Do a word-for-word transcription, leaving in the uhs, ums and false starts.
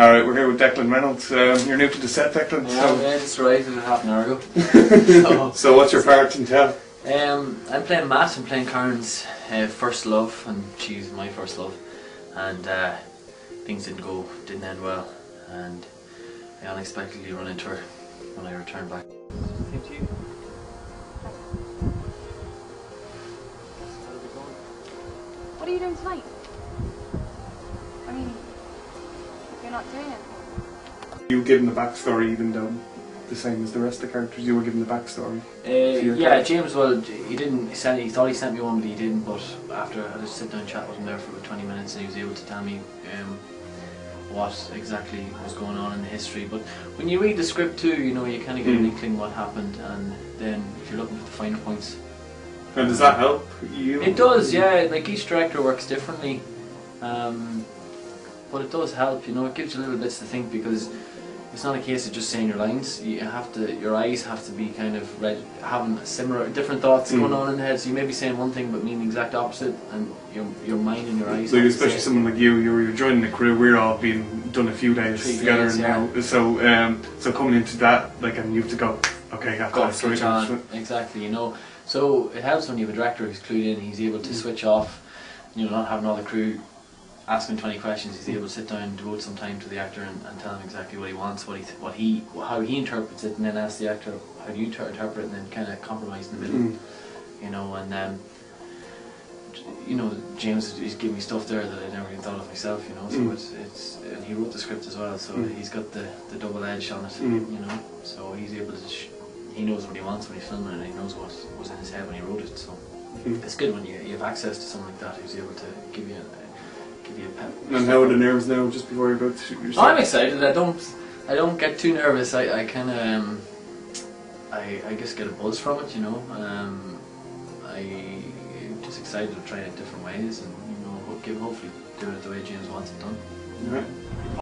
Alright, we're here with Declan Reynolds. Um, you're new to the set, Declan. Yeah, so. yeah that's right, it was half an hour ago. so, so what's your part in tell? Um, I'm playing Matt, I'm playing Karen's uh, first love, and she was my first love. And uh, things didn't go, didn't end well, and I unexpectedly run into her when I returned back. Thank you. What are you doing tonight? I mean, you're not doing it. You were given the backstory, even though the same as the rest of the characters. You were given the backstory. Uh, yeah, character. James. Well, he didn't send. He thought he sent me one, but he didn't. But after I just sit down and chat with him there for about twenty minutes, and he was able to tell me um, what exactly was going on in the history. But when you read the script too, you know, you kind of get mm. an inkling what happened, and then if you're looking for the finer points. And does that help you? It does, yeah. Like, each director works differently, um, but it does help. You know, it gives you little bits to think, because it's not a case of just saying your lines. You have to, your eyes have to be kind of read, having similar, different thoughts mm. going on in the head. So you may be saying one thing but mean the exact opposite, and your your mind and your eyes. So especially someone like you, you're, you're joining the crew. We're all being done a few days Three together days, now. Yeah. So um, so coming into that, like, and you have to go. Okay, I've got to switch on. Exactly, you know. So it helps when you have a director who's clued in. He's able to mm. switch off. You know, not having all the crew asking twenty questions. He's able to sit down and devote some time to the actor and, and tell him exactly what he wants, what he, th what he, how he interprets it, and then ask the actor how do you interpret it, and then kind of compromise in the middle. Mm. You know, and um, you know, James is giving me stuff there that I never even thought of myself. You know, so mm. it's it's and he wrote the script as well, so mm. he's got the the double edge on it. Mm. You know, so he's able to. Sh He knows what he wants when he's filming it, and he knows what was in his head when he wrote it. So mm. it's good when you, you have access to someone like that who's able to give you a, give you a pep. And how are the nerves now just before you go to shoot yourself? I'm excited. I don't I don't get too nervous. I, I kind of um, I I just get a buzz from it, you know. Um, I I'm just excited to try it different ways, and you know, give hopefully do it the way James wants it done. All right.